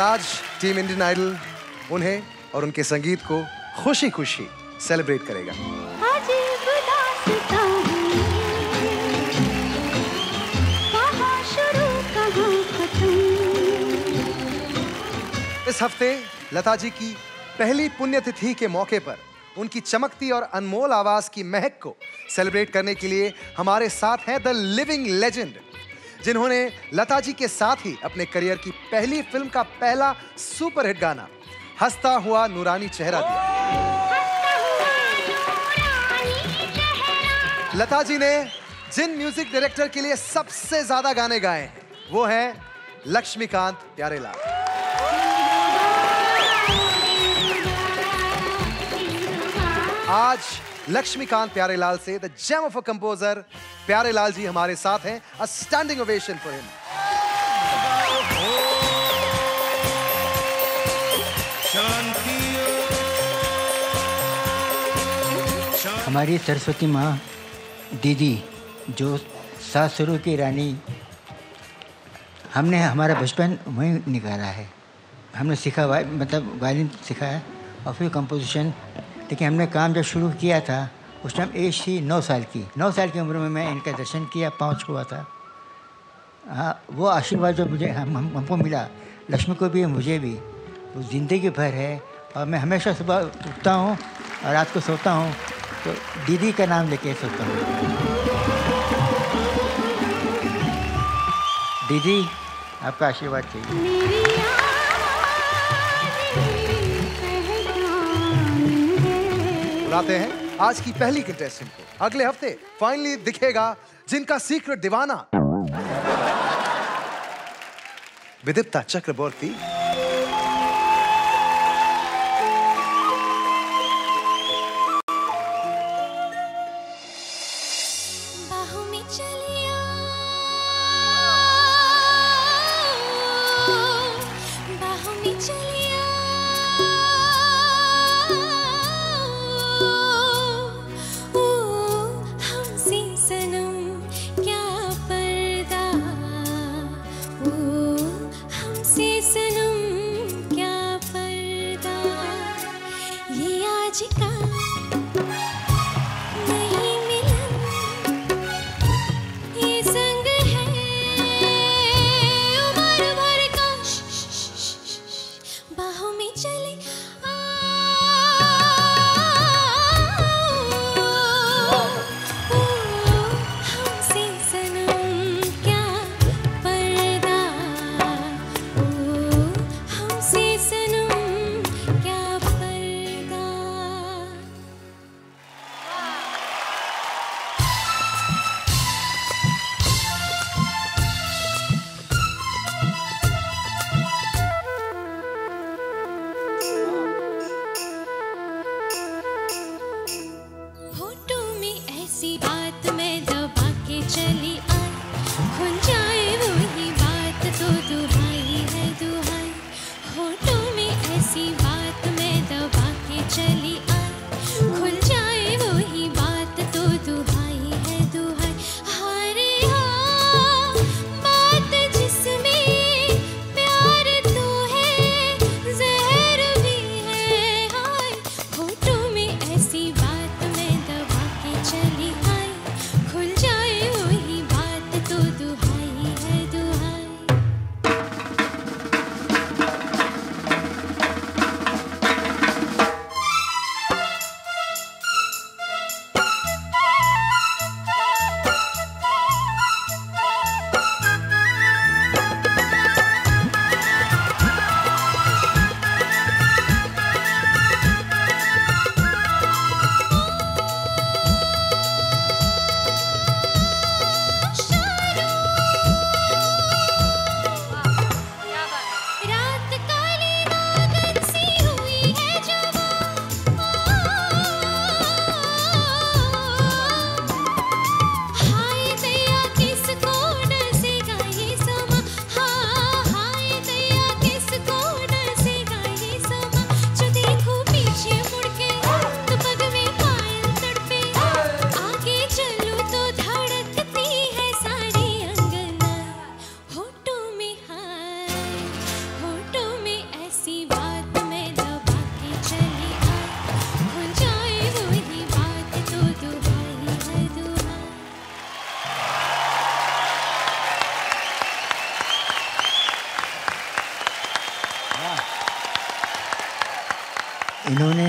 और आज team Indian idol उन्हें और उनके संगीत को खुशी खुशी सेलिब्रेट करेगा। इस हफ्ते लता जी की पहली पुण्यतिथि के मौके पर उनकी चमकती और अनमोल आवाज की महक को सेलिब्रेट करने के लिए हमारे साथ हैं द लिविंग लेजेंड, जिन्होंने लता जी के साथ ही अपने करियर की पहली फिल्म का पहला सुपरहिट गाना हंसता हुआ नूरानी चेहरा दिया। लता जी ने जिन म्यूजिक डायरेक्टर के लिए सबसे ज्यादा गाने गाए हैं वो हैं लक्ष्मीकांत प्यारेलाल। आज लक्ष्मीकांत प्यारेलाल से the gem of a composer Pyarelal ji हमारे साथ हैं। A standing ovation for him. हमारी सरस्वती माँ दीदी जो सासुरू की रानी, हमने हमारा बचपन वहीं निकाला है। हमने सीखा मतलब वायलिन सीखा है और फिर कंपोजिशन, लेकिन हमने काम जब शुरू किया था उस टाइम एज थी 9 साल की। 9 साल की उम्र में मैं इनका दर्शन किया, पाँच हुआ था। हाँ, वो आशीर्वाद जो मुझे हमको मिला, लक्ष्मी को भी मुझे भी, वो ज़िंदगी भर है। और मैं हमेशा सुबह उठता हूँ और रात को सोता हूँ तो दीदी का नाम लेके सोता हूँ। दीदी आपका आशीर्वाद चाहिए। बुलाते हैं आज की पहली कंटेस्टेंट को। अगले हफ्ते फाइनली दिखेगा जिनका सीक्रेट दीवाना विदिप्ता चक्रबोर्ती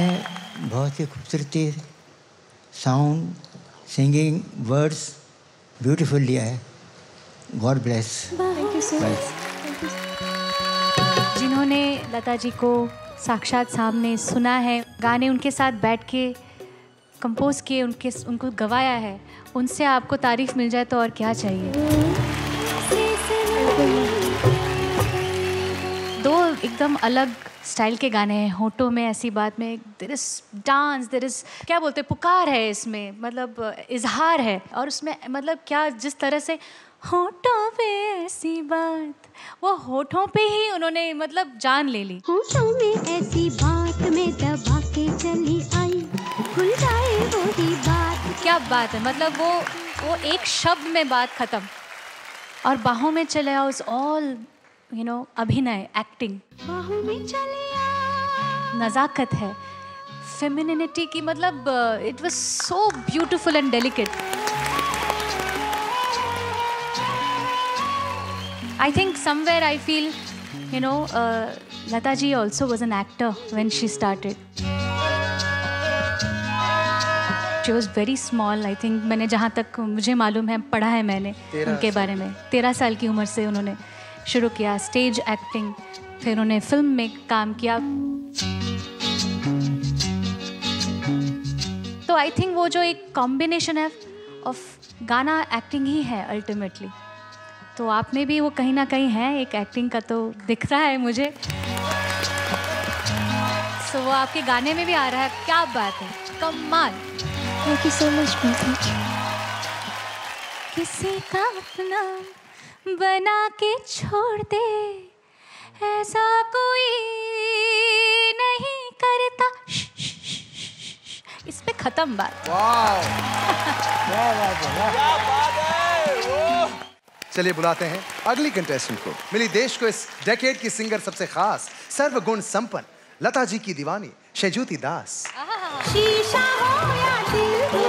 में बहुत ही खूबसूरती साउंड सिंगिंग वर्ड्स ब्यूटीफुल लिया है. God bless. Thank you so much. जिन्होंने लता जी को साक्षात सामने सुना है, गाने उनके साथ बैठ के कंपोज किए, उनको गवाया है, उनसे आपको तारीफ मिल जाए तो और क्या चाहिए. दो एकदम अलग स्टाइल के गाने हैं. होठों में ऐसी बात में there is dance, there is क्या बोलते हैं, पुकार है इसमें, मतलब इजहार है. और उसमें मतलब क्या जिस तरह से होठों पे ऐसी बात, वो होठों पे ही उन्होंने मतलब जान ले ली. होठों में ऐसी बात में दबा के चली आई, खुल जाए वो ही बात. क्या बात है, मतलब वो एक शब्द में बात खत्म. और बाहों में चले आओ इज ऑल यू नो अभिनय, एक्टिंग, नज़ाकत है, फेमिनिटी की, मतलब it was so beautiful and delicate. I think somewhere I feel you know Lata ji also was an actor when she started. She was very small. I think मैंने जहाँ तक मुझे मालूम है, पढ़ा है मैंने उनके बारे में, 13 साल की उम्र से उन्होंने शुरू किया स्टेज एक्टिंग, फिर उन्हें फिल्म में काम किया. तो आई थिंक वो जो एक कॉम्बिनेशन है ऑफ गाना एक्टिंग ही है अल्टीमेटली, तो आप में भी वो कहीं ना कहीं है, एक एक्टिंग का तो दिख रहा है मुझे. सो वो आपके गाने में भी आ रहा है. क्या बात है, कमाल. Thank you so much. किसी का अपना बना के छोड़ दे, ऐसा कोई नहीं करता. इस पे खत्म बात. वाह वाह. चलिए बुलाते हैं अगली कंटेस्टेंट को. मिली देश को इस डेकेड की सिंगर सबसे खास, सर्वगुण संपन्न, लता जी की दीवानी शेजूती दास. शीशा हो या दिल हो,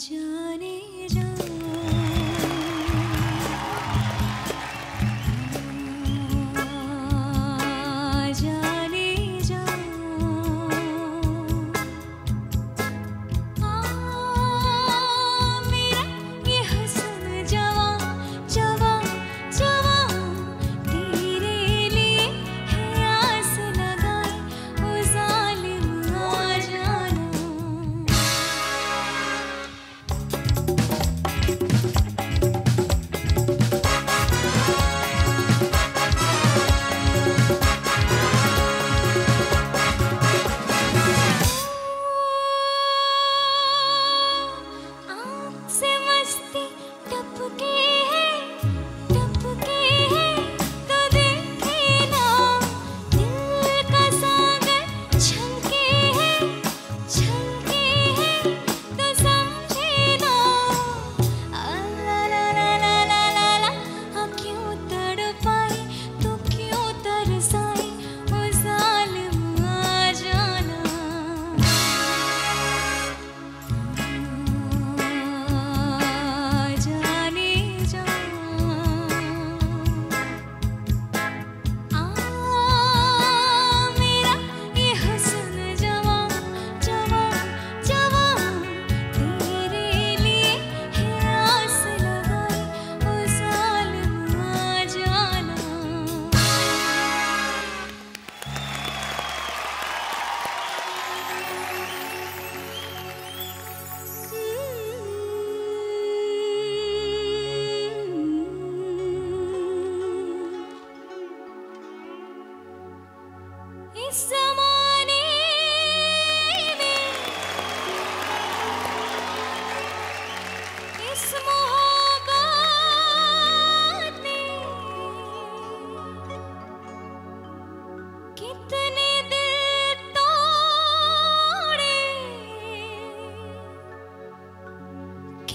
जाने जा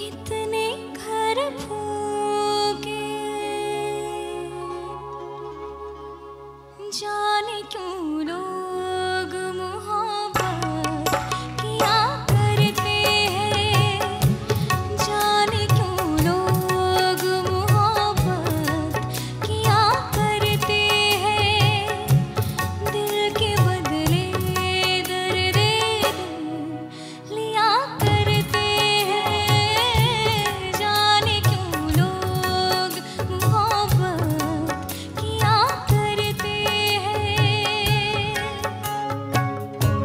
कितने घर भूखे जाने क्यों लोग मोहब्बत किया करते हैं, जाने क्यों लोग मोहब्बत किया करते हैं, दिल के बदले दर्द दे लिया करते हैं, जाने क्यों लोग मोहब्बत किया करते हैं। तन्हाई मिलती है, महफिल नहीं मिलती, राहे मोहब्बत में कभी मंजिल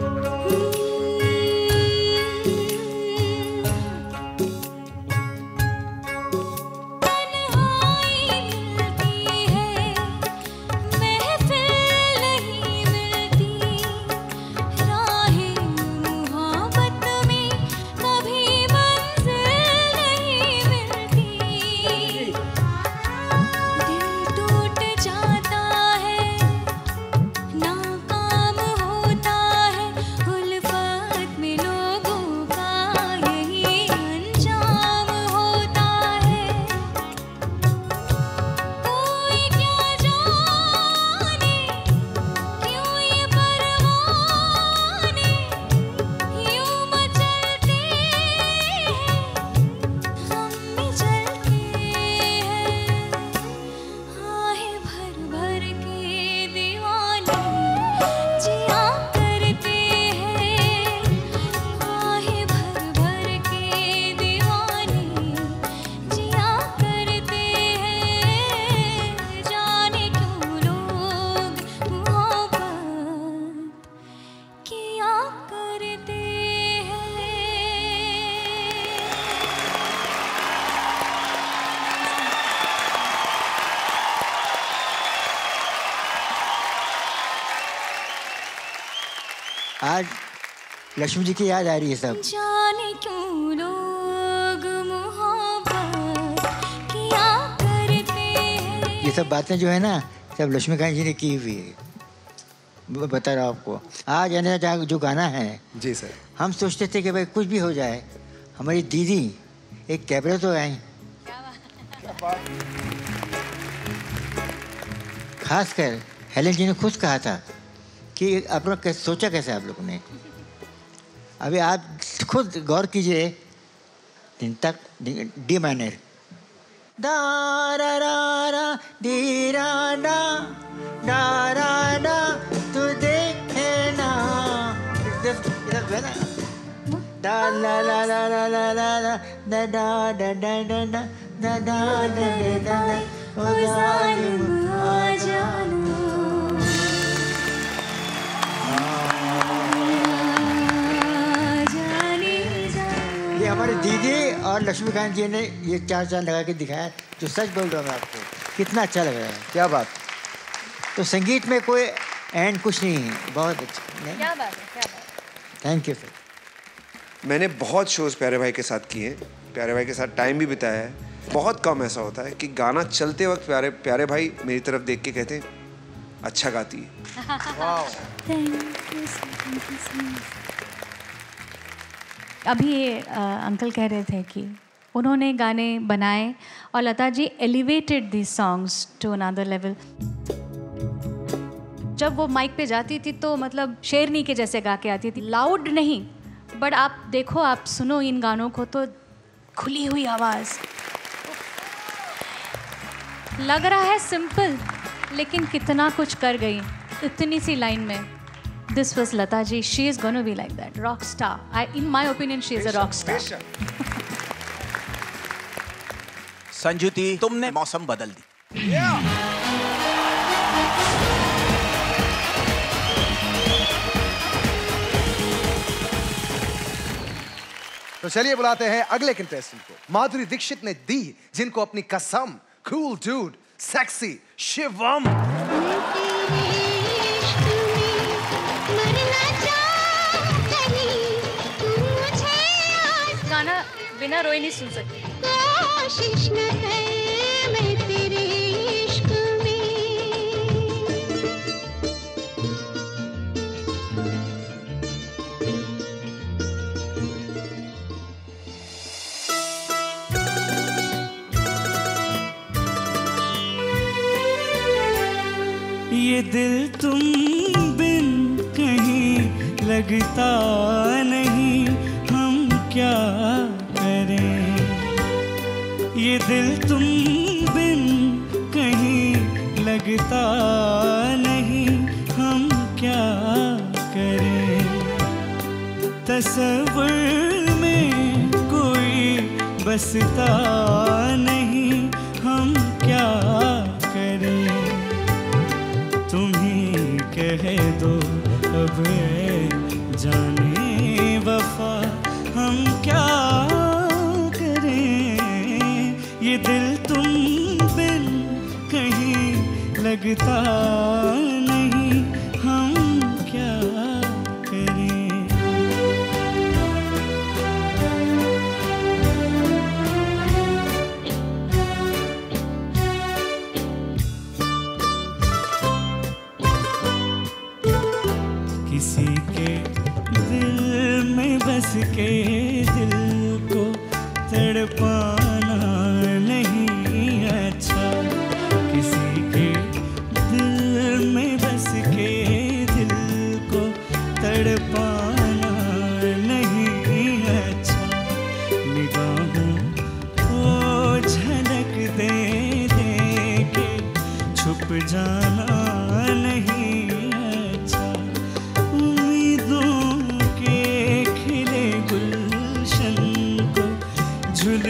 नहीं मिलती, दिल टूट जाता है, नाकाम होता है, उल्फत में लोगों का यही अंजाम होता है, कोई क्या जाने क्यों ये परवाने यूं मचलते हैं, हम भी चलते हैं, आहें भर भर के दीवाने जिया करते हैं, आहें भर भर के दीवाने जिया करते हैं, जाने क्यों लोग मोहब्बत किया करते हैं। आज लक्ष्मी जी की याद आ रही है सब। जाने क्यों लोग मोहब्बत किया करते हैं। ये सब बातें जो है ना सब लक्ष्मीकांत जी ने की हुई है। बता रहा हूँ आपको। आज यानी जो गाना है जी सर। हम सोचते थे कि भाई कुछ भी हो जाए, हमारी दीदी एक कैमरे तो आई, खासकर हेलन जी ने खुद कहा था कि आप लोग सोचा कैसे आप लोगों ने। अभी आप खुद गौर कीजिए, दिन तक डी माइनर दा रा रा रा दी रा डा डा रा डा तू देखे ना इधर जो है ना दा ला ला ला ला ला ला ला दा डा डा डा डा डा दा डा डा डा डा डा ओ जालिम आ जाना। जाने जा ये हमारे दीदी और लक्ष्मीकांत जी ने ये चार चांद लगा के दिखाया, जो सच बोल रहा हूँ मैं आपको, कितना अच्छा लग रहा है। क्या बात। तो संगीत में कोई एंड कुछ नहीं है, बहुत अच्छा। क्या बात है, क्या बात। Thank you sir. मैंने बहुत शोज़ प्यारे भाई के साथ किए, प्यारे भाई के साथ टाइम भी बिताया है। बहुत कम ऐसा होता है कि गाना चलते वक्त प्यारे प्यारे भाई मेरी तरफ देख के कहते हैं अच्छा गाती है। अभी अंकल कह रहे थे कि उन्होंने गाने बनाए और Lata ji elevated the songs to another level. जब वो माइक पे जाती थी तो मतलब शेरनी के जैसे गा के आती थी, लाउड नहीं बट आप देखो, आप सुनो इन गानों को तो खुली हुई आवाज़, लग रहा है सिंपल लेकिन कितना कुछ कर गई इतनी सी लाइन में। This was Lata ji, she is gonna be like that rock star. I in my opinion she is a rock star. संजूती तुमने मौसम बदल दी। तो चलिए बुलाते हैं अगले कंटेस्टेंट को। माधुरी दीक्षित ने दी, जिनको अपनी कसम, कूल डूड, सेक्सी शिवम। गाना बिना रोए नहीं सुन सकती। कोशिश न कर मैं तेरे इश्क में। ये दिल तुम बिन कहीं लगता नहीं, हम क्या करें। ये दिल तुम बिन कहीं लगता नहीं, हम क्या करें। तस्वीर में कोई बसता नहीं, हम क्या करें। तुम्हीं कह दो अब जाने वफा, हम क्या करें। ये दिल तुम बिन कहीं लगता नहीं, हम क्या करें। किसी के दिल में बस के दिल को तड़पाना नहीं अच्छा। किसी के दिल में बस के दिल को तड़पाना नहीं अच्छा। निगाहों को झलक दे दे के छुप जाना नहीं।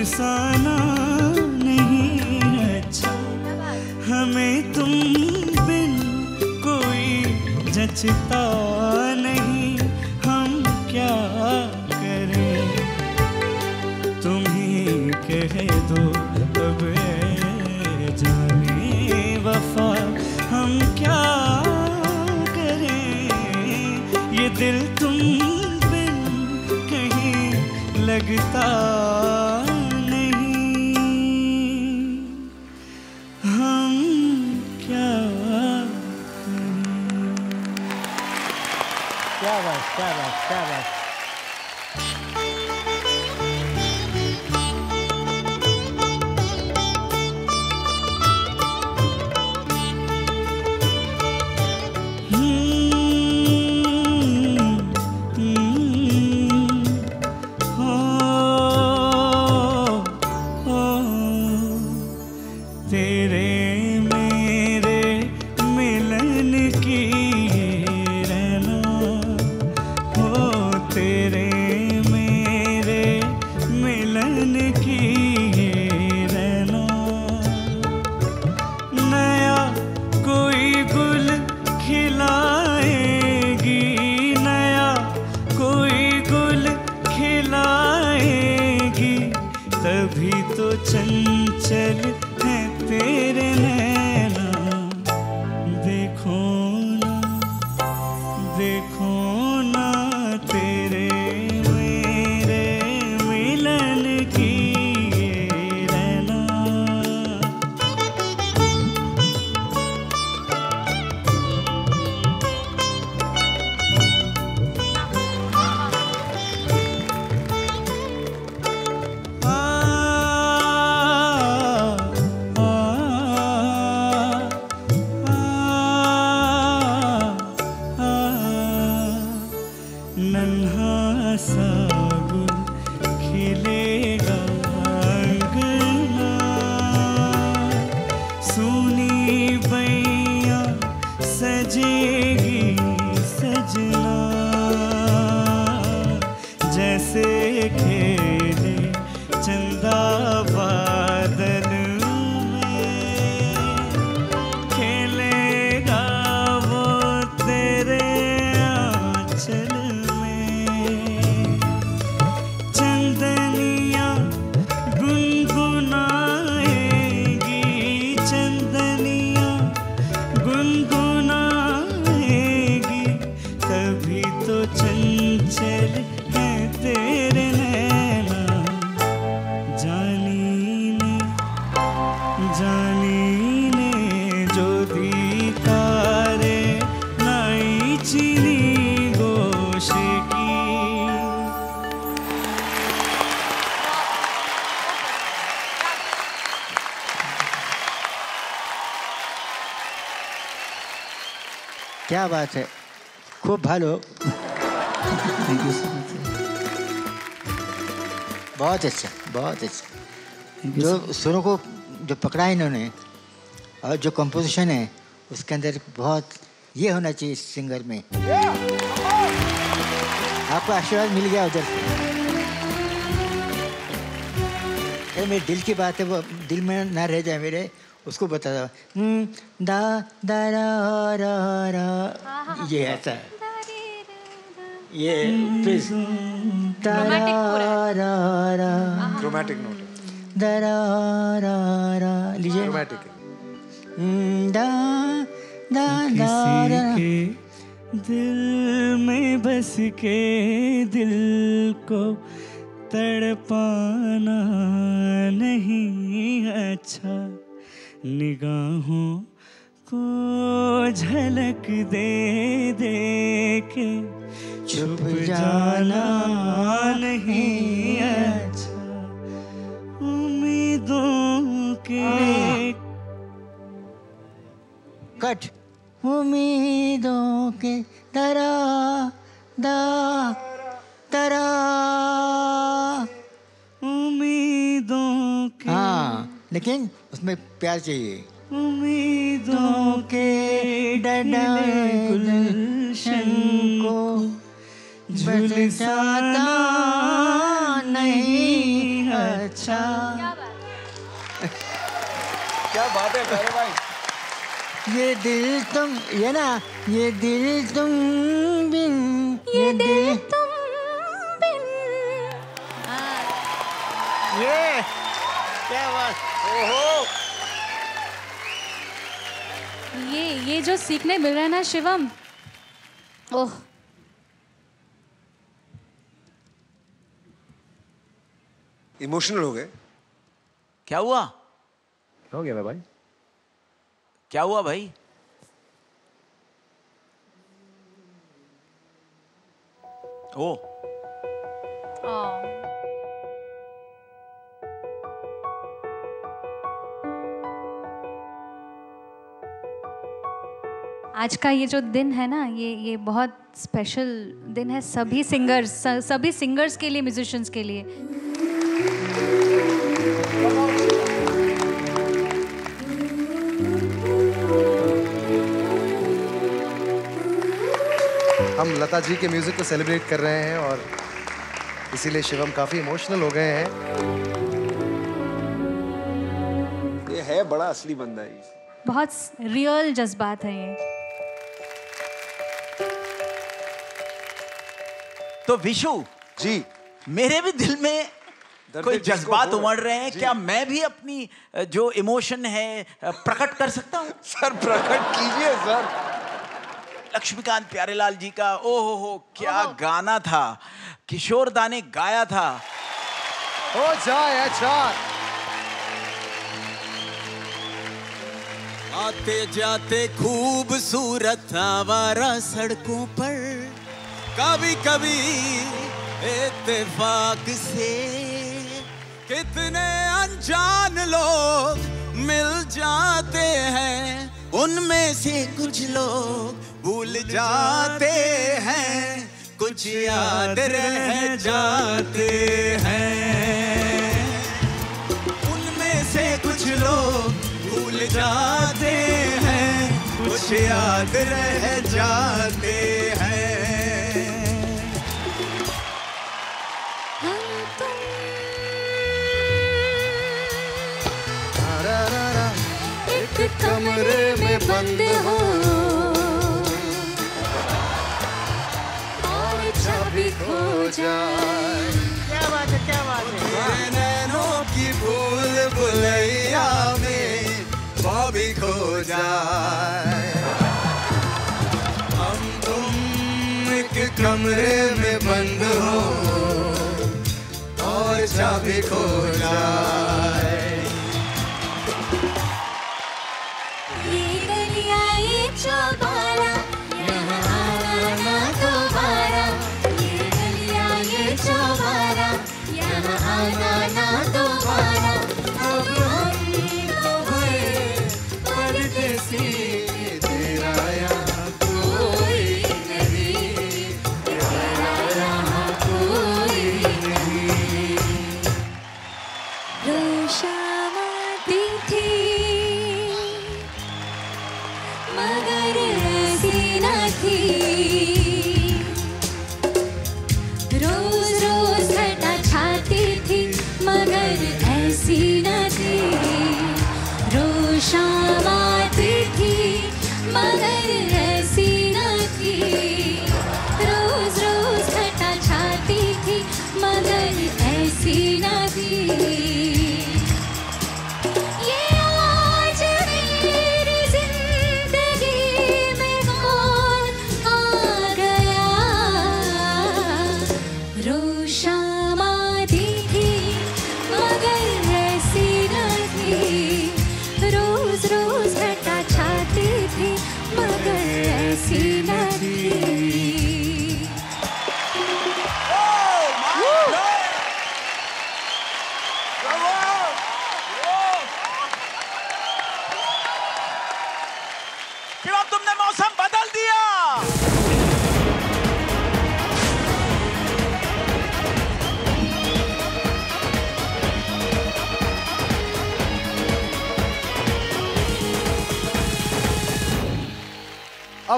साना नहीं अच्छा। हमें तुम बिन कोई जचता नहीं, हम क्या करें। तुम्हीं कह दो अब जाने वफा, हम क्या करें। ये दिल तुम बिन कहीं लगता चंदनी क्या बात है, खूब भालो। Thank you so much. बहुत अच्छा, बहुत अच्छा। जो सुरों को जो पकड़ा इन्होंने और जो कंपोजिशन है उसके अंदर बहुत ये होना चाहिए सिंगर में। आपको आशीर्वाद मिल गया उधर से। मेरे दिल की बात है, वो दिल में ना रह जाए मेरे, उसको बता दो। दा दा रा रा रा, ये ऐसा है, ये प्लीज दा रा रा रा, क्रोमैटिक नोट, दा रा रा रा, लीजिए क्रोमैटिक दा दा दा रा। दिल में बस के दिल को तड़पाना नहीं अच्छा, निगाहों को झलक दे दे के छुप जाना नहीं अच्छा, उम्मीदों के कट, उम्मीदों के दरा दा दरा, उम्मीदों के। हाँ, लेकिन उसमें प्यार चाहिए। उम्मीदों के डडा गुलशन को झुलसाना नहीं अच्छा। क्या बात है प्यारे भाई। ये दिल तुम, ये ना, ये दिल तुम बिन, ये दिल तुम बिन, ये क्या बात। ओहो, ये जो सीखने मिल रहा है ना शिवम, ओह इमोशनल हो गए। क्या हुआ, हो गया भाई, क्या हुआ भाई? ओ आज का ये जो दिन है ना, ये बहुत स्पेशल दिन है सभी सिंगर्स, सभी सिंगर्स के लिए, म्यूजिशियंस के लिए। हम लता जी के म्यूजिक को सेलिब्रेट कर रहे हैं और इसीलिए शिवम काफी इमोशनल हो गए हैं। ये है बड़ा असली बंदा है, बहुत रियल जज्बात है ये। तो विशु जी, मेरे भी दिल में कोई जज्बात उमड़ रहे हैं, क्या मैं भी अपनी जो इमोशन है प्रकट कर सकता हूँ? सर प्रकट कीजिए सर। लक्ष्मीकांत प्यारेलाल जी का ओहो हो, क्या गाना था, किशोर दा ने गाया था। हो जाए अच्छा, आते जाते खूबसूरत आवारा सड़कों पर, कभी कभी इत्तेफाक से कितने अनजान लोग मिल जाते हैं, उनमें से कुछ लोग भूल जाते हैं, कुछ याद रह जाते हैं, उनमें से कुछ लोग भूल जाते हैं, कुछ याद रह जाते हैं। कमरे में बंद हो और छवि खो जाए। क्या बात है, क्या बात है। तेरे नैनों की भूल भुलैया में बॉबी खो जाए, हम तुम एक कमरे में बंद हो और छवि खो जाए। तेरा यहाँ तू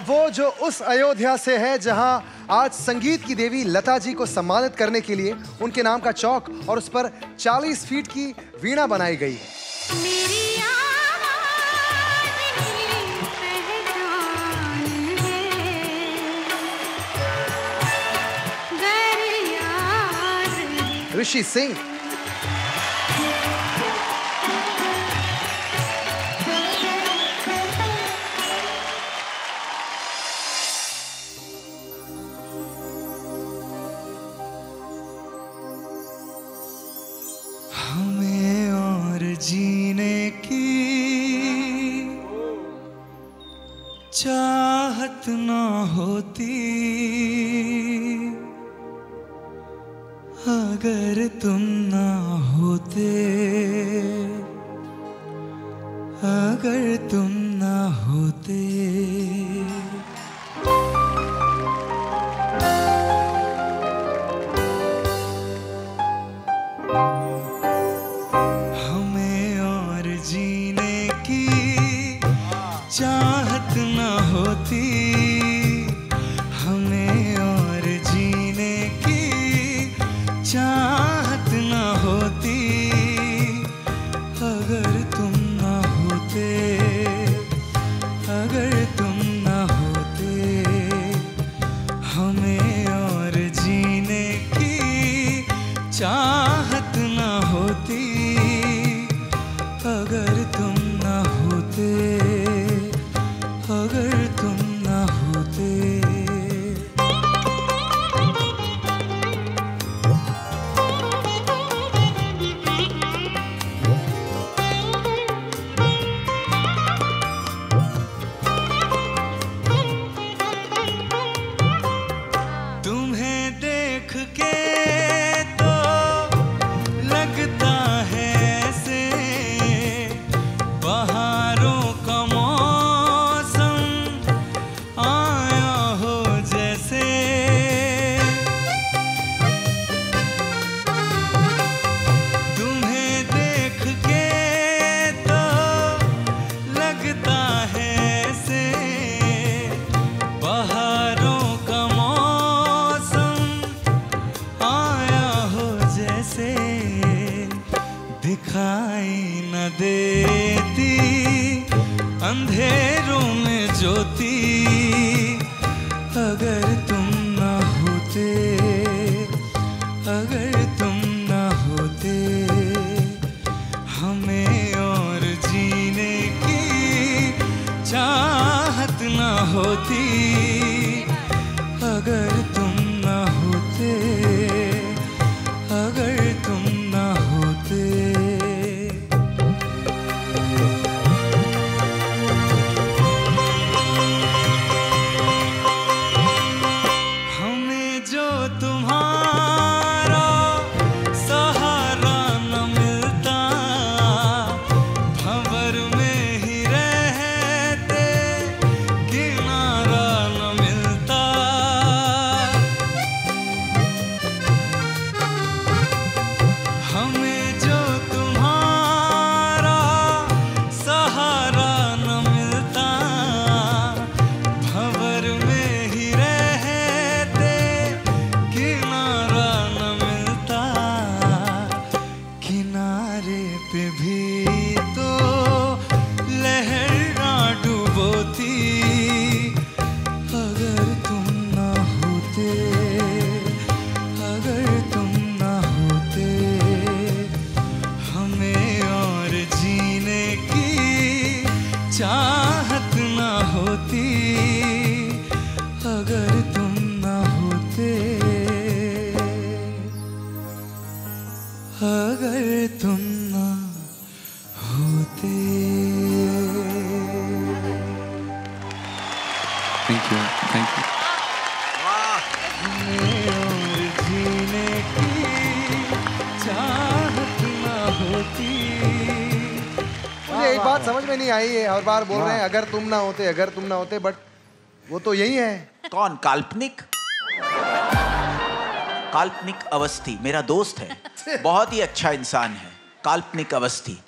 वो जो उस अयोध्या से है जहां आज संगीत की देवी लता जी को सम्मानित करने के लिए उनके नाम का चौक और उस पर 40 फीट की वीणा बनाई गई है। ऋषि सिंह, चाहत ना होती अगर तुम ना होते, अगर तुम ना होते। किनारे पे भी तो लहर ना डूबोती, अगर तुम ना होते, अगर तुम ना होते, हमें और जीने की चाहत ना होती, अगर तुम ना होते, अगर तुम ना होते। Thank you, thank you. हमें और जीने की चाहत ना होती। मुझे एक बात समझ में नहीं आई है, हर बार बोल रहे हैं अगर तुम ना होते, अगर तुम ना होते, बट वो तो यही है। कौन? काल्पनिक, काल्पनिक अवस्थी मेरा दोस्त है, बहुत ही अच्छा इंसान है काल्पनिक अवस्थी।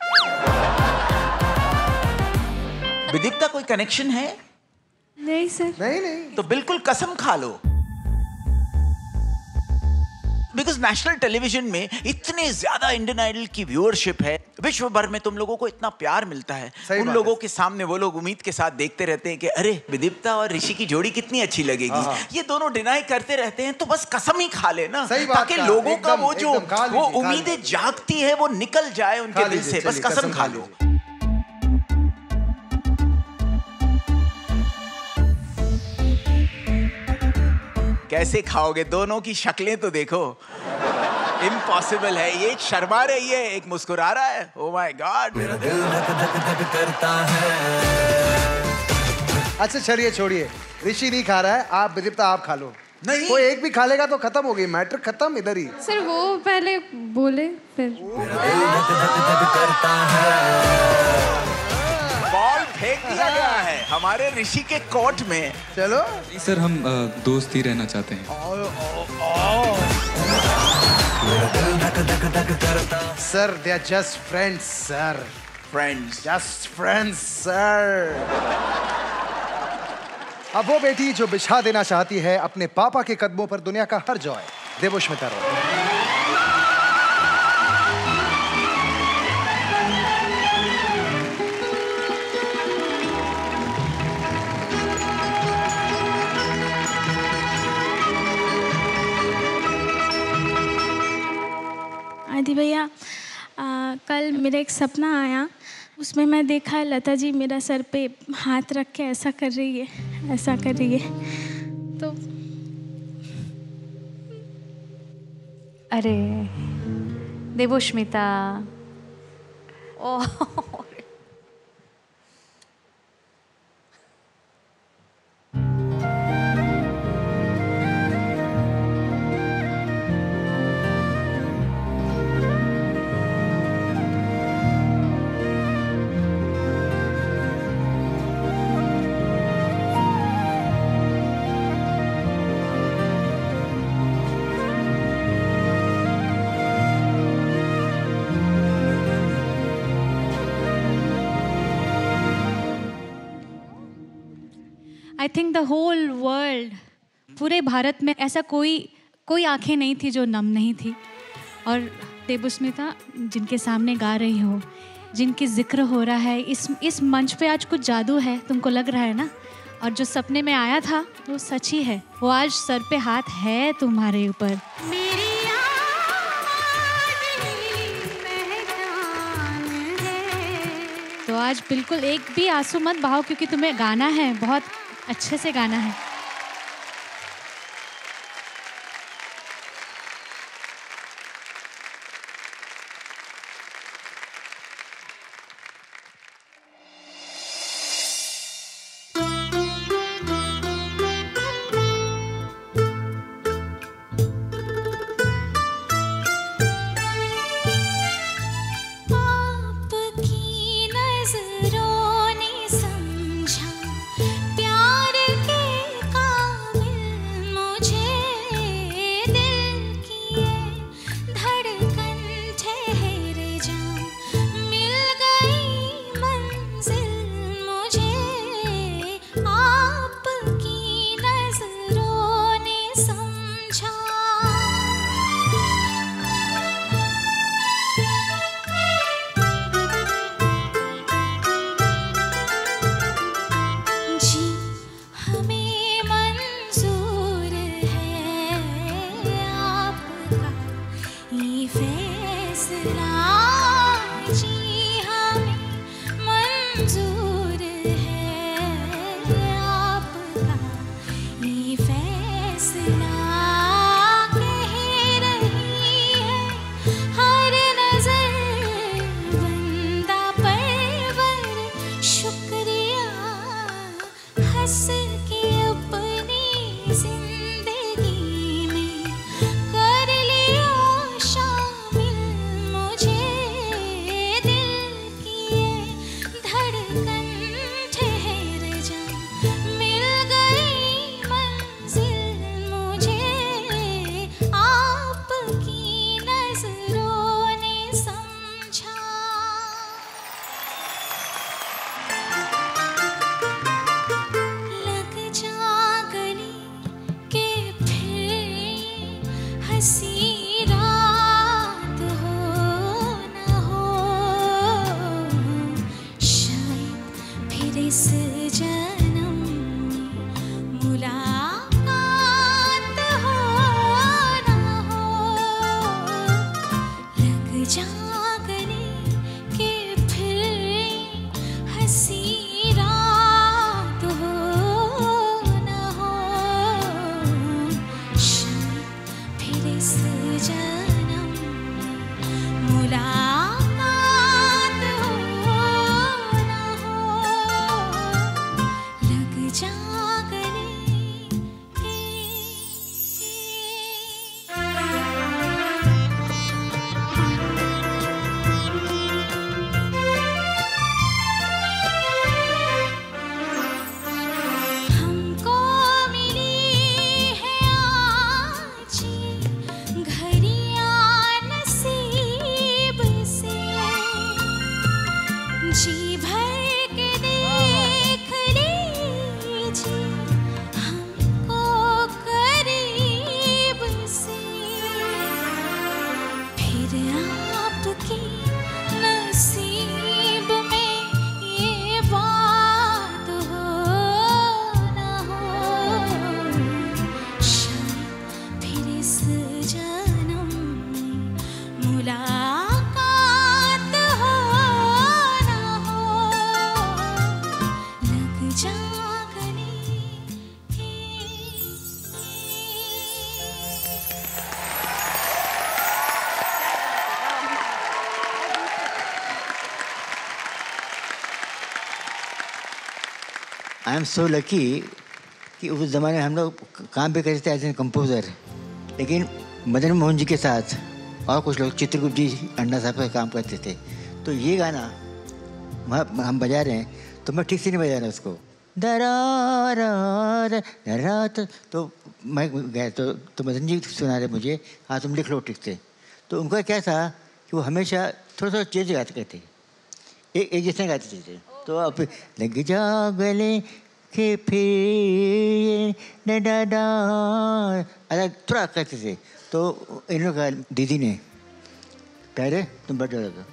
विदीप्ता कोई कनेक्शन है? नहीं सर। नहीं नहीं तो बिल्कुल कसम खा लो, बिकॉज नेशनल टेलीविजन में इतने ज्यादा इंडियन आइडल की व्यूअरशिप है, विश्व भर में तुम लोगों को इतना प्यार मिलता है, उन लोगों के सामने वो लोग उम्मीद के साथ देखते रहते हैं कि अरे विदीप्ता और ऋषि की जोड़ी कितनी अच्छी लगेगी, ये दोनों डिनाई करते रहते हैं, तो बस कसम ही खा लेना ताकि लोगों का वो जो वो उम्मीदें जागती है वो निकल जाए उनके दिल से, बस कसम खा लो। कैसे खाओगे? दोनों की शक्लें तो देखो, इम्पॉसिबल है। ये एक शर्मा रही है, एक मुस्कुरा रहा है। ओह माय गॉड, मेरा दिल धक धक धक करता है। अच्छा चलिए छोड़िए, ऋषि नहीं खा रहा है, आप विदीप्ता आप खा लो। नहीं, कोई एक भी खा लेगा तो खत्म हो गई मैटर, खत्म इधर ही। सर वो पहले बोले फिर करता है। बॉल फेंक दिया गया है हमारे ऋषि के कोर्ट में। चलो सर, हम दोस्त ही रहना चाहते हैं। Sir they are just friends sir, friends, just friends sir. अब वो बेटी जो बिछा देना चाहती है अपने पापा के कदमों पर दुनिया का हर जॉय, देवोश्मिता रॉय। आदि भैया, कल मेरा एक सपना आया, उसमें मैं देखा लता जी मेरा सर पे हाथ रख के ऐसा कर रही है, ऐसा कर रही है, तो अरे Devoshmita, oh I think the whole world, पूरे भारत में ऐसा कोई आँखें नहीं थी जो नम नहीं थी। और देवोश्मिता जिनके सामने गा रही हो, जिनकी जिक्र हो रहा है इस मंच पे, आज कुछ जादू है, तुमको लग रहा है ना? और जो सपने में आया था वो सच ही है, वो आज सर पे हाथ है तुम्हारे ऊपर। तो आज बिल्कुल एक भी आंसू मत बहाओ, क्योंकि तुम्हें गाना है, बहुत अच्छे से गाना है। I am so lucky कि उस ज़माने हम लोग काम भी करते थे एज ए कंपोज़र, लेकिन मदन मोहन जी के साथ और कुछ लोग चित्रगुप्त जी अंडा साहब का काम करते थे। तो ये गाना हम बजा रहे हैं तो मैं ठीक से नहीं बजा रहा उसको, दरा तो मैं गया तो मदन जी सुना रहे मुझे, हाँ तुम लिख लो ठीक से। तो उनका क्या था कि वो हमेशा थोड़ा थोड़ा चेंज गाते थे, एक जैसे गाते थे। तो आप लग जा गले के फिर डा अलग थोड़ा कहते थे। तो इन लोग दीदी ने ठहरे तुम बैठो उधर,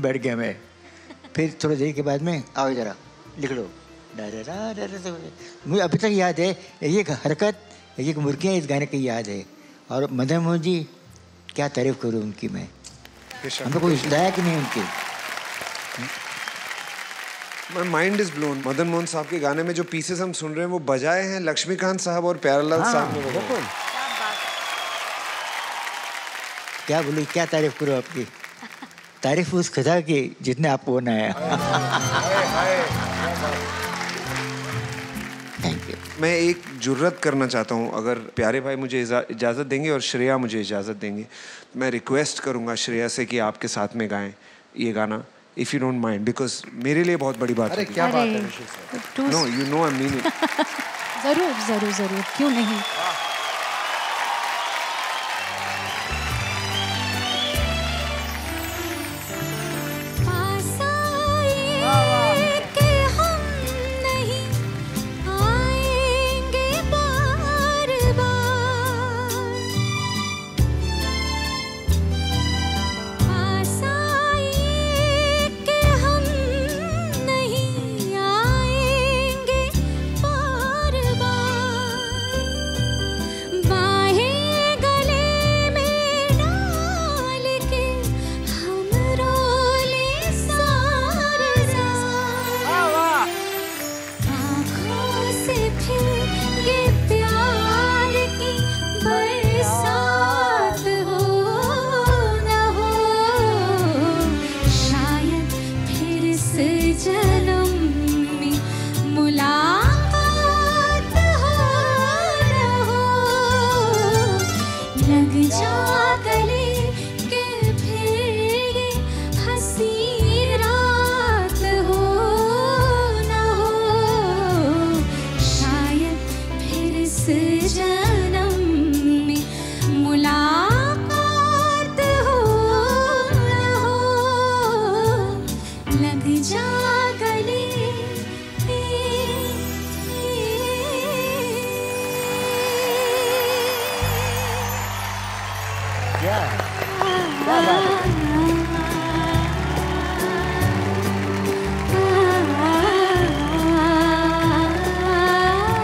बैठ गया मैं। फिर थोड़ी देर के बाद में आओ जरा लिख लो डा डा। मुझे अभी तक याद है ये हरकत, ये मुर्गियाँ इस गाने की याद है। और मदन मोहन जी क्या तारीफ़ करूँ उनकी मैं, हमको कोई लाया कि नहीं उनकी। My mind is blown. Madan Mohan साहब के गाने में जो पीसेस हम सुन रहे हैं वो बजाए हैं लक्ष्मीकांत साहब और प्यारेलाल साहब ने बजाए। क्या बोलूँ, क्या तारीफ करूँ आपकी, तारीफ उस खदा की जितने आपको बनाया। Thank you. मैं एक जुर्रत करना चाहता हूँ, अगर प्यारे भाई मुझे इजाज़त देंगे और श्रेया मुझे इजाज़त देंगे, मैं रिक्वेस्ट करूँगा श्रेया से कि आपके साथ में गाएँ ये गाना। If you don't mind, because मेरे लिए बहुत बड़ी बात है। अरे क्या बात है Rishi sir. No, you know I mean it. ज़रूर ज़रूर ज़रूर, क्यों नहीं। क्या बात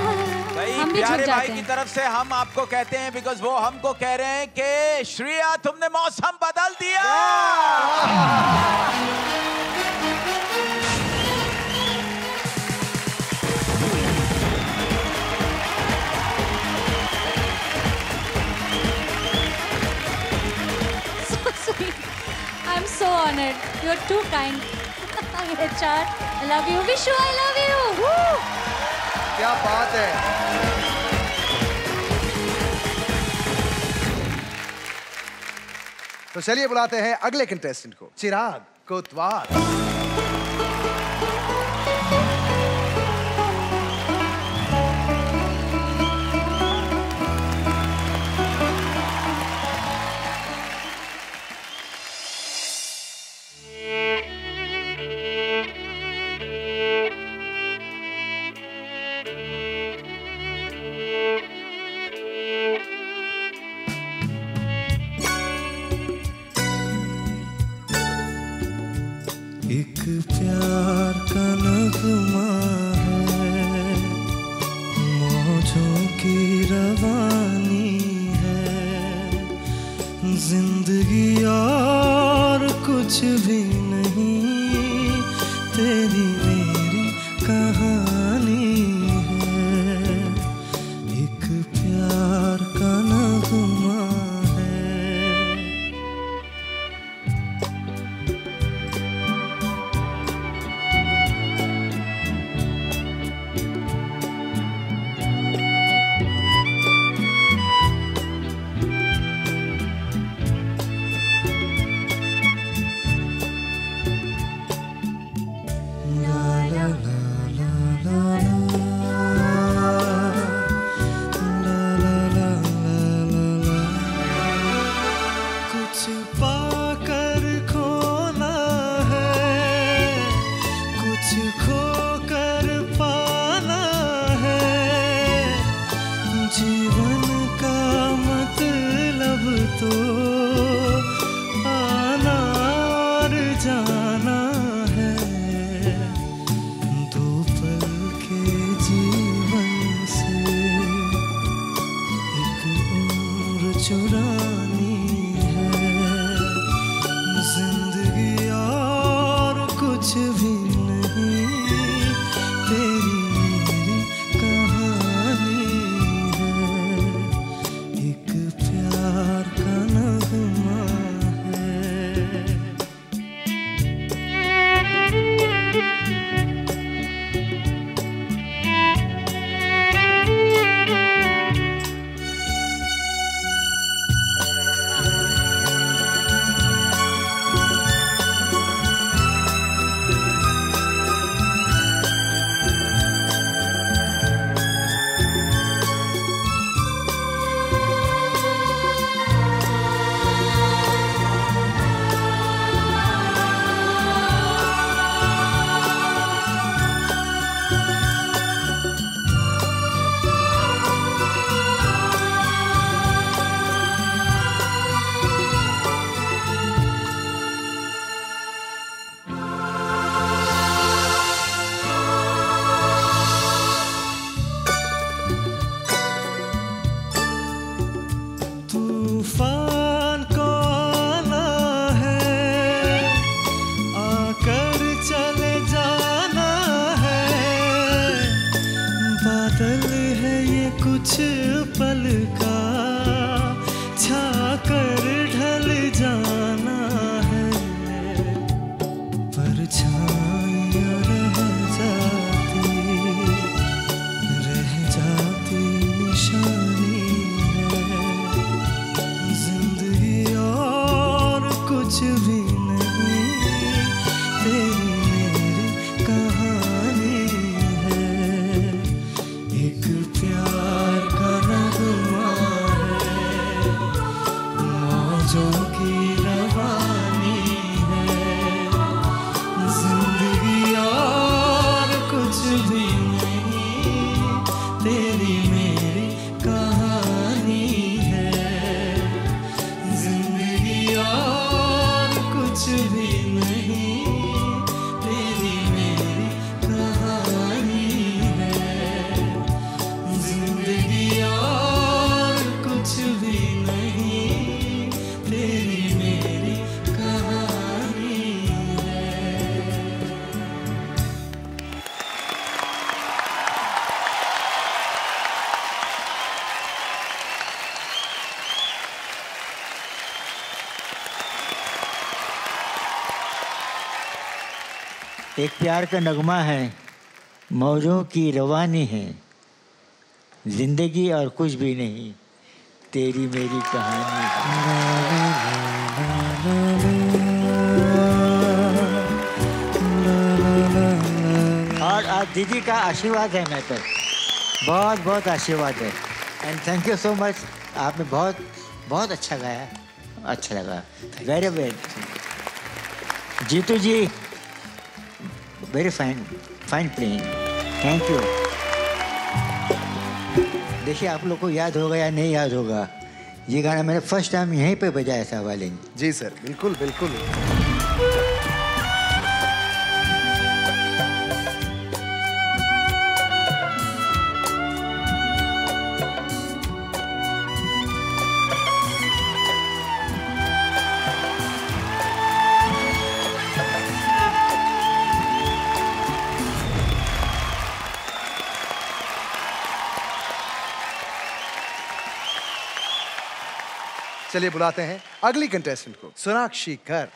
है। प्यारे भाई की तरफ से हम आपको कहते हैं बिकॉज वो हमको कह रहे हैं कि श्रेया तुमने मौसम बदल दिया। So sweet. I'm so honored. You're too kind. HR, I love you. Vishu, I love you. Woo! क्या बात है। तो चलिए बुलाते हैं अगले कंटेस्टेंट को, चिराग कोतवाल। कुछ भी नहीं, तेरी मेरी कहानी है। जिंदगी और कुछ भी नहीं, तेरी मेरी कहानी है। एक प्यार का नगमा है, मौजों की रवानी है, जिंदगी और कुछ भी नहीं, तेरी मेरी कहानी है। और आप दीदी का आशीर्वाद है मैं पर, बहुत बहुत आशीर्वाद है। And thank you so much, आपने बहुत बहुत अच्छा गाया, अच्छा लगा। Very well Jeetu ji, very fine playing, thank you. देखिए आप लोग को याद होगा या नहीं याद होगा, ये गाना मैंने फर्स्ट टाइम यहीं पे बजाया था वालिंग जी सर। बिल्कुल बिल्कुल, चलिए बुलाते हैं अगली कंटेस्टेंट को, सोनाक्षी कर।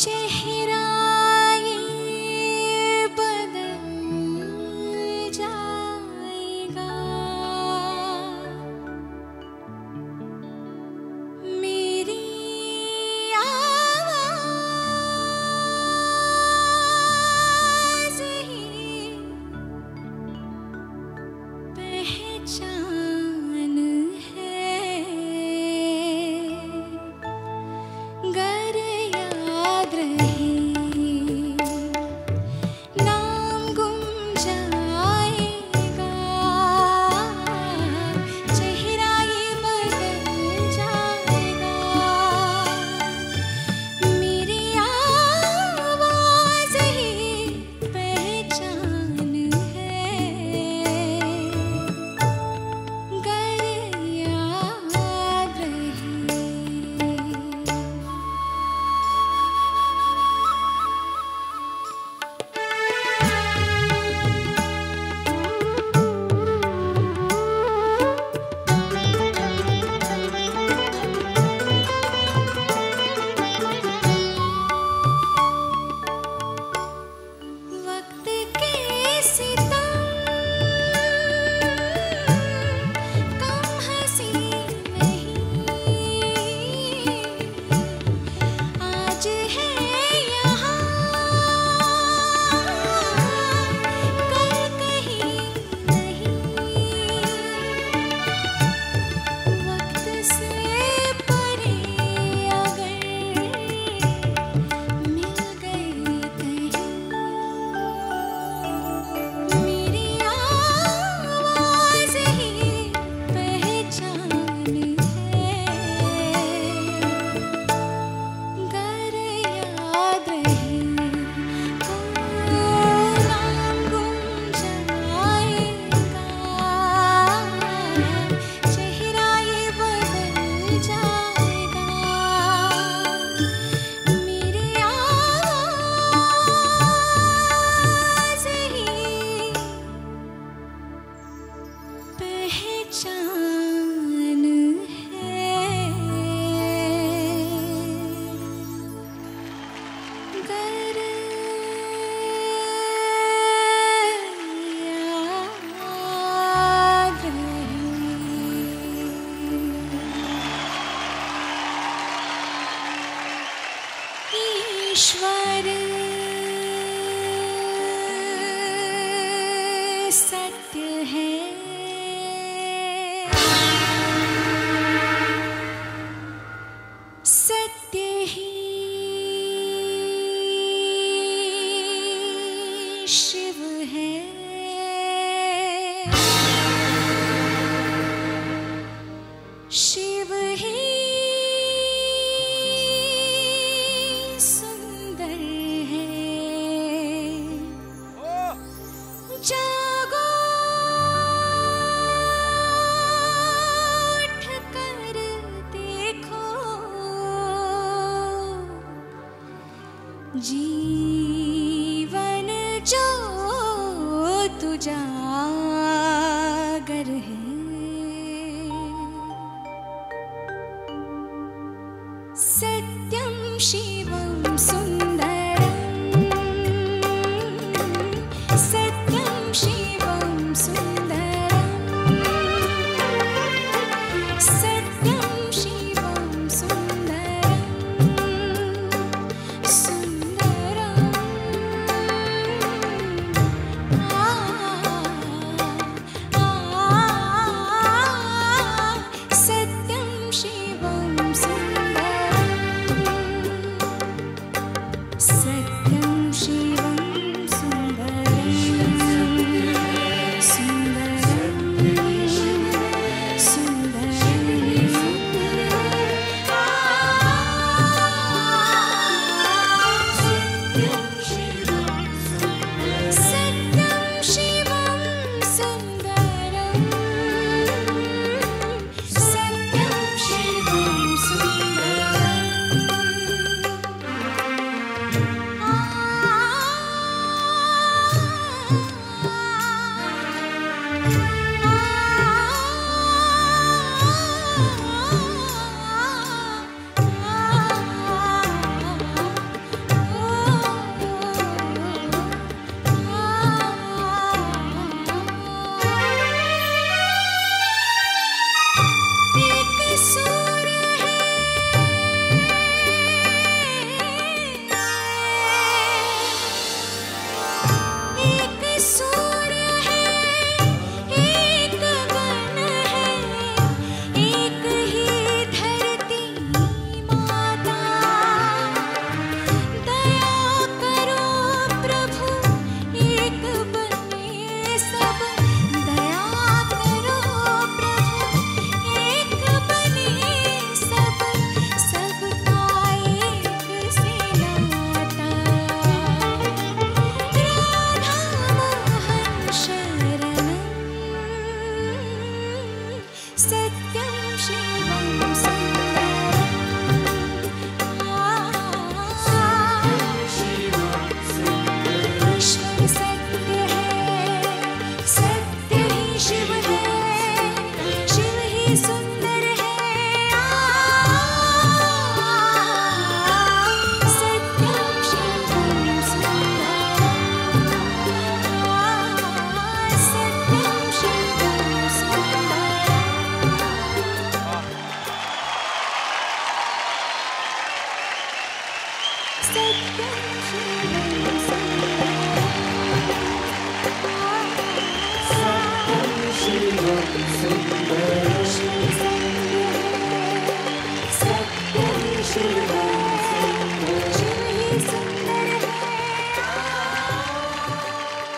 चेहरा बदल जा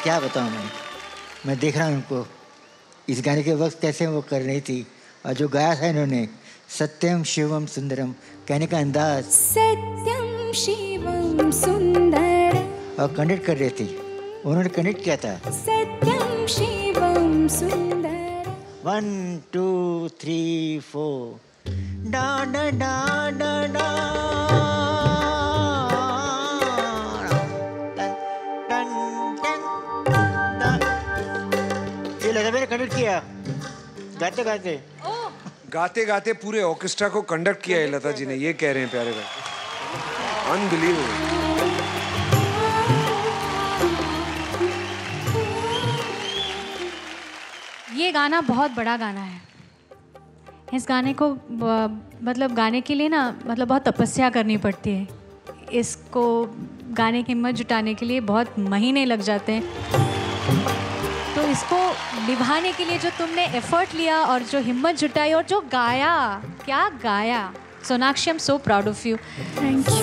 क्या बताऊं मैं देख रहा हूं उनको इस गाने के वक्त कैसे वो कर रही थी और जो गाया था इन्होंने सत्यम शिवम सुंदरम कहने का अंदाज सत्यम शिवम सुंदरम और कनेक्ट कर रही थी उन्होंने कनेक्ट किया था सत्यम शिवम सुंदरम 1 2 3 4 डा डा डा डा डा कंडक्ट किया गाते गाते गाते गाते पूरे ऑर्केस्ट्रा को कंडक्ट किया है लता जी ने ये कह रहे हैं प्यारे भाई अनबिलीवेबल। ये गाना बहुत बड़ा गाना है। इस गाने को मतलब गाने के लिए ना मतलब बहुत तपस्या करनी पड़ती है। इसको गाने की हिम्मत जुटाने के लिए बहुत महीने लग जाते हैं। तो इसको निभाने के लिए जो तुमने एफर्ट लिया और जो हिम्मत जुटाई और जो गाया, क्या गाया Sonakshi, I am so proud of you. Thank you.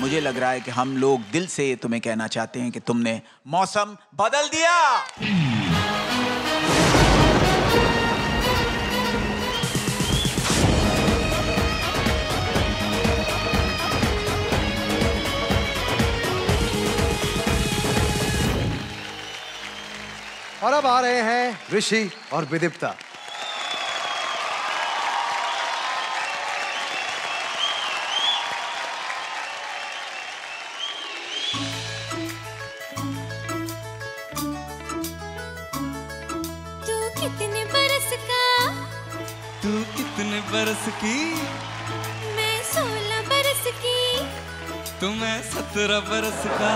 मुझे लग रहा है कि हम लोग दिल से तुम्हें कहना चाहते हैं कि तुमने मौसम बदल दिया। और अब आ रहे हैं ऋषि और विदिप्ता। बरस की, मैं 16 बरस की, तुम्हें 17 बरस का,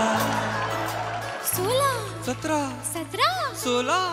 16 17 17 16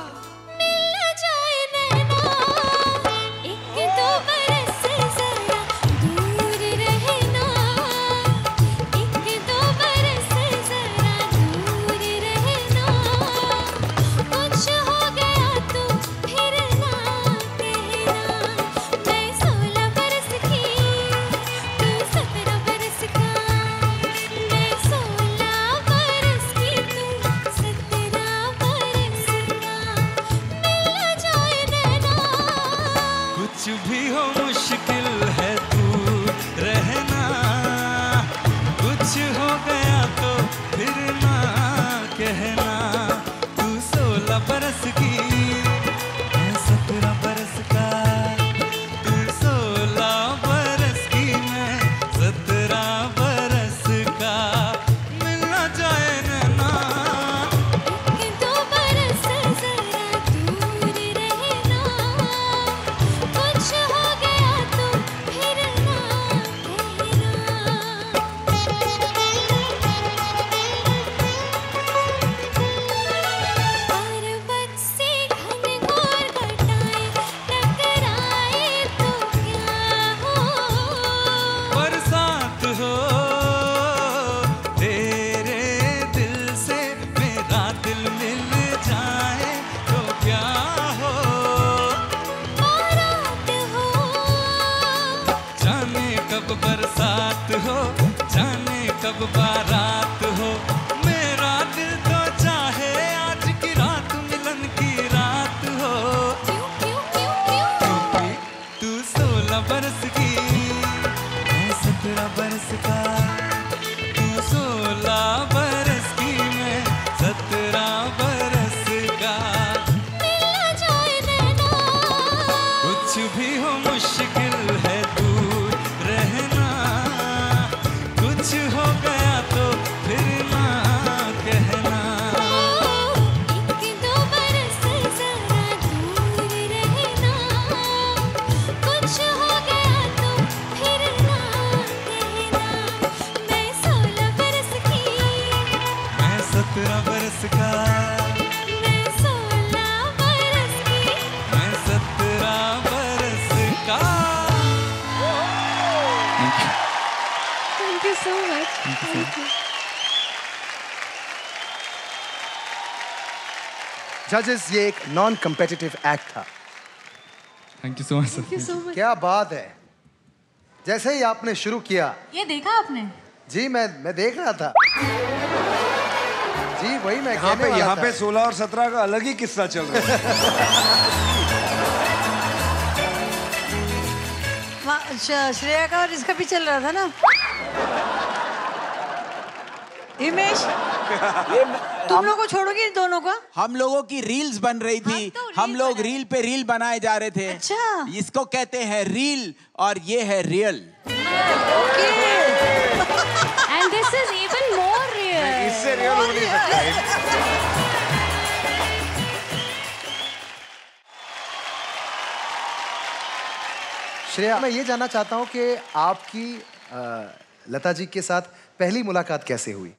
जजेस, ये एक नॉन कम्पेटिटिव एक्ट था। Thank you so much sir. क्या बात है, जैसे ही आपने शुरू किया। ये देखा आपने? जी मैं देख रहा था जी, वही मैं कहने वाला था। यहाँ पे 16 और 17 का अलग ही किस्सा चल रहा है। श्रेया का और इसका भी चल रहा था ना। हिमेश, तुम लोगों को छोड़ोगे दोनों का? हम लोगों की रील्स बन रही थी। हम लोग रील पे रील बनाए जा रहे थे। अच्छा, इसको कहते हैं रील और ये है real. And this is even more real. इससे रियल हो नहीं सकता। श्रेया, मैं ये जानना चाहता हूँ कि आपकी लता जी के साथ पहली मुलाकात कैसे हुई?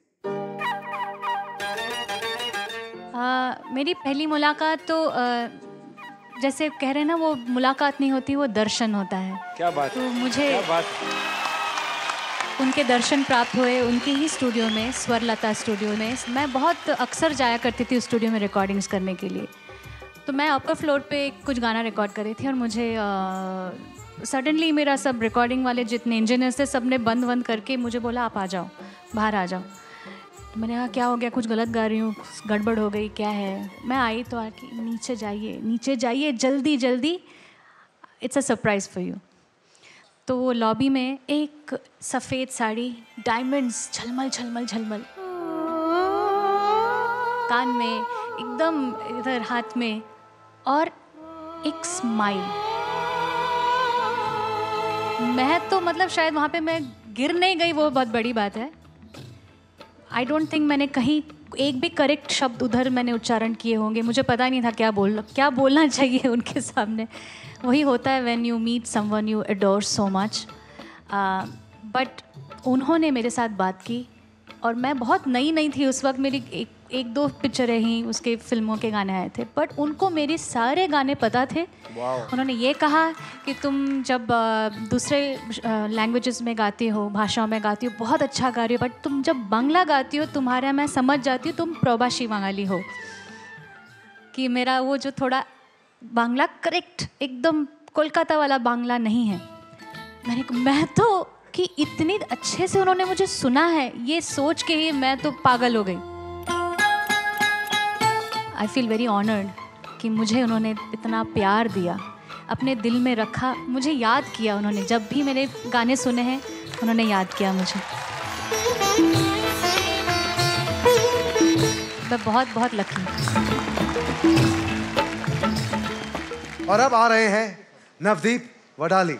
मेरी पहली मुलाकात तो जैसे कह रहे हैं ना, वो मुलाकात नहीं होती, वो दर्शन होता है। क्या बात है। तो मुझे उनके दर्शन प्राप्त हुए उनके ही स्टूडियो में, स्वरलता स्टूडियो में। मैं बहुत अक्सर जाया करती थी उस स्टूडियो में रिकॉर्डिंग्स करने के लिए। तो मैं आपका फ्लोर पे कुछ गाना रिकॉर्ड कर रही थी और मुझे सडनली मेरा सब रिकॉर्डिंग वाले जितने इंजीनियर्स थे सब ने बंद बंद करके मुझे बोला, आप आ जाओ, बाहर आ जाओ। मैंने कहा क्या हो गया, कुछ गलत गा रही हूँ, गड़बड़ हो गई, क्या है? मैं आई तो आके, नीचे जाइए, नीचे जाइए, जल्दी जल्दी, it's a surprise for you. तो वो लॉबी में एक सफ़ेद साड़ी, डायमंड्स झलमल झलमल झलमल, कान में एकदम, इधर हाथ में, और एक स्माइल। मैं तो मतलब शायद वहाँ पे मैं गिर नहीं गई, वो बहुत बड़ी बात है। आई डोंट थिंक मैंने कहीं एक भी करेक्ट शब्द उधर मैंने उच्चारण किए होंगे। मुझे पता नहीं था क्या बोलना चाहिए उनके सामने। वही होता है when you meet someone you adore so much. But उन्होंने मेरे साथ बात की और मैं बहुत नई थी उस वक्त. मेरी एक दो पिक्चरें ही उसके फिल्मों के गाने आए थे, बट उनको मेरे सारे गाने पता थे. उन्होंने ये कहा कि तुम जब दूसरे लैंग्वेजेस में गाती हो, भाषाओं में गाती हो, बहुत अच्छा गा रही हो, बट तुम जब बांग्ला गाती हो तुम्हारा मैं समझ जाती हूँ तुम प्रवासी बंगाली हो. कि मेरा वो जो थोड़ा बांग्ला करेक्ट एकदम कोलकाता वाला बांग्ला नहीं है. मैं तो कि इतनी अच्छे से उन्होंने मुझे सुना है, ये सोच के ही मैं तो पागल हो गई. आई फील वेरी ऑनर्ड कि मुझे उन्होंने इतना प्यार दिया, अपने दिल में रखा, मुझे याद किया उन्होंने. जब भी मेरे गाने सुने हैं उन्होंने याद किया मुझे. मैं बहुत बहुत लकी. और अब आ रहे हैं नवदीप वडाली.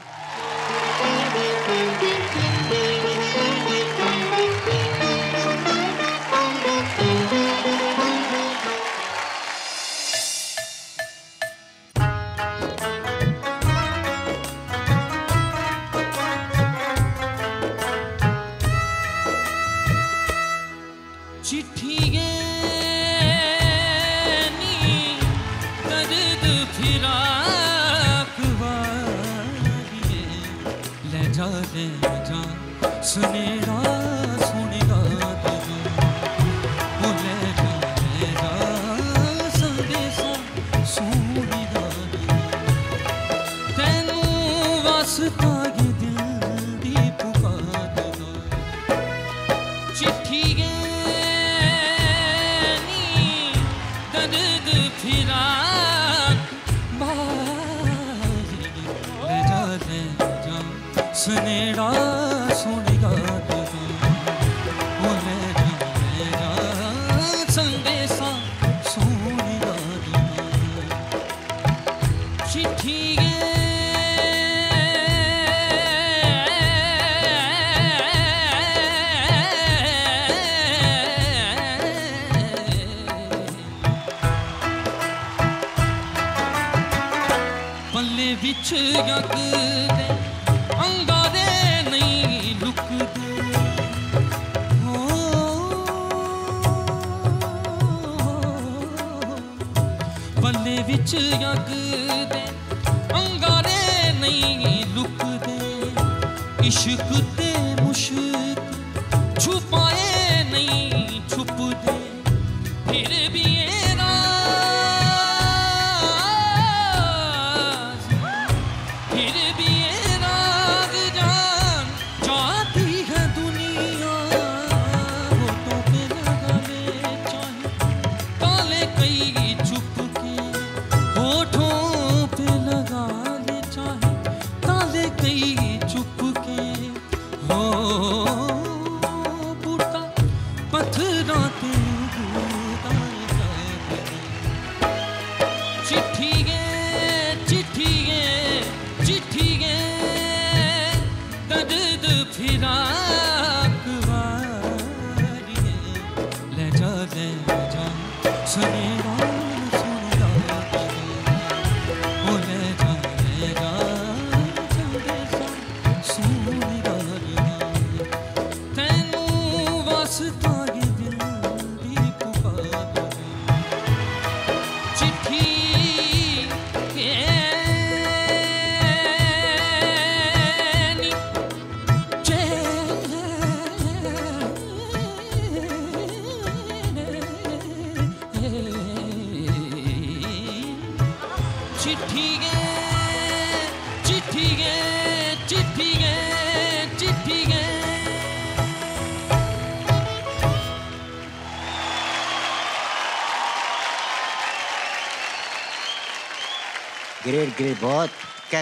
ग्रेट. बहुत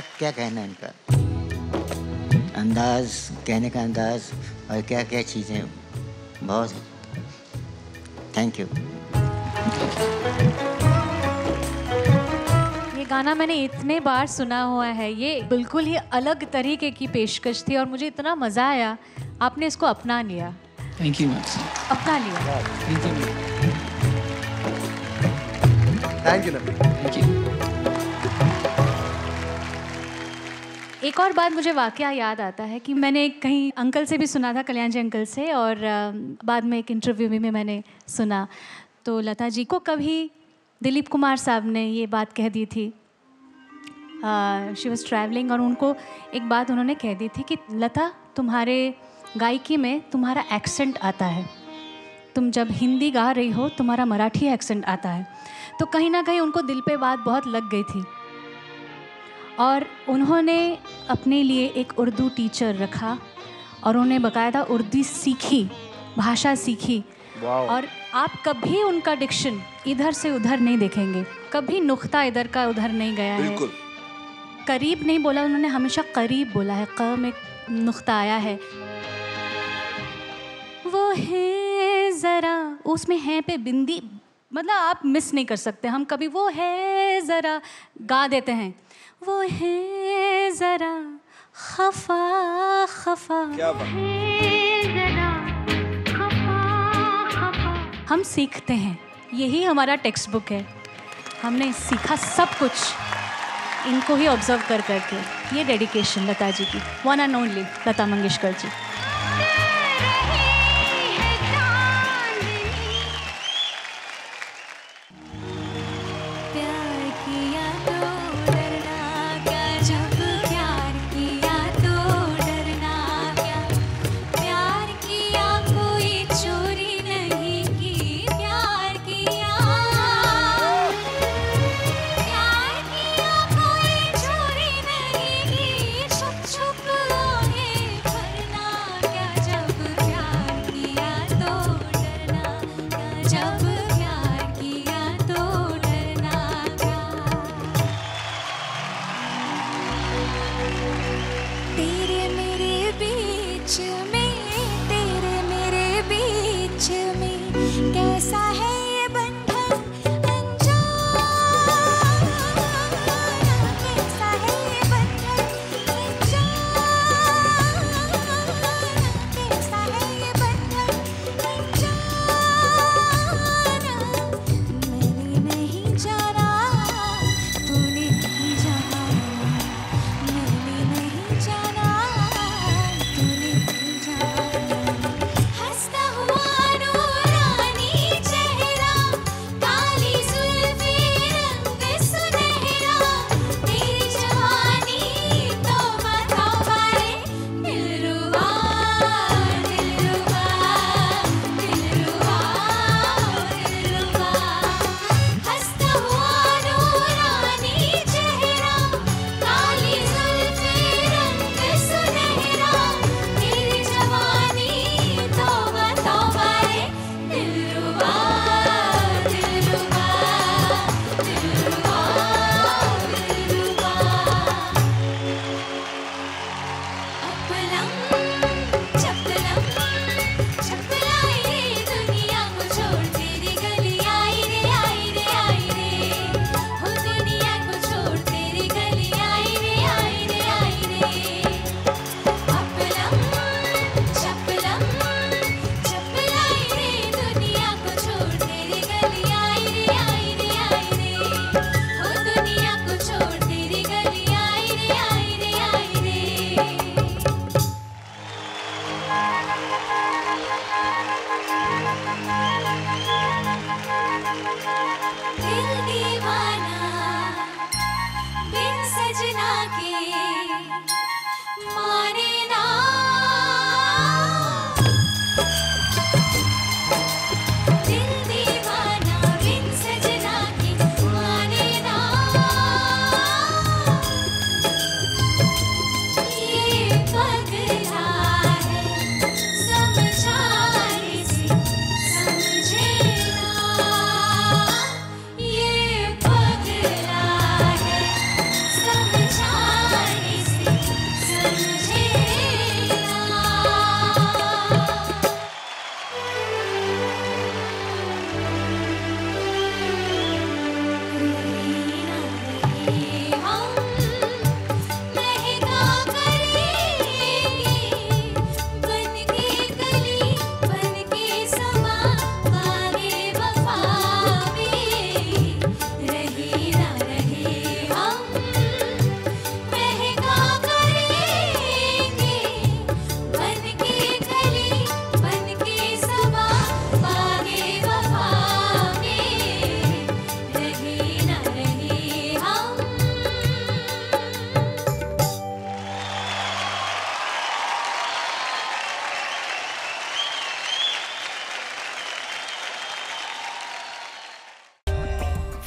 क्या कहना है इनका, अंदाज, कहने का अंदाज और क्या क्या चीज़ें. बहुत थैंक यू. ये गाना मैंने इतने बार सुना हुआ है. ये बिल्कुल ही अलग तरीके की पेशकश थी और मुझे इतना मज़ा आया. आपने इसको अपना लिया. Thank you ma'am. अपना लिया. Thank you. एक और बात मुझे वाकया याद आता है कि मैंने कहीं अंकल से भी सुना था, कल्याण जी अंकल से, और बाद में एक इंटरव्यू भी में मैंने सुना। तो लता जी को कभी दिलीप कुमार साहब ने ये बात कह दी थी, शी वॉज ट्रैवलिंग, और उनको एक बात उन्होंने कह दी थी कि लता तुम्हारे गायकी में तुम्हारा एक्सेंट आता है, तुम जब हिंदी गा रही हो तुम्हारा मराठी एक्सेंट आता है। तो कहीं ना कहीं उनको दिल पे बात बहुत लग गई थी और उन्होंने अपने लिए एक उर्दू टीचर रखा और उन्हें बकायदा उर्दू सीखी, भाषा सीखी। और आप कभी उनका डिक्शन इधर से उधर नहीं देखेंगे, कभी नुक्ता इधर का उधर नहीं गया है, करीब नहीं बोला उन्होंने, हमेशा करीब बोला है, क में नुक्ता आया है। वो है ज़रा, उसमें है पे बिंदी, मतलब आप मिस नहीं कर सकते। हम कभी वो है ज़रा गा देते हैं, वो है ज़रा खफा खफा, हम सीखते हैं, यही हमारा टेक्स्ट बुक है, हमने सीखा सब कुछ इनको ही ऑब्जर्व कर करके। ये डेडिकेशन लता जी की, one and only Lata Mangeshkar ji.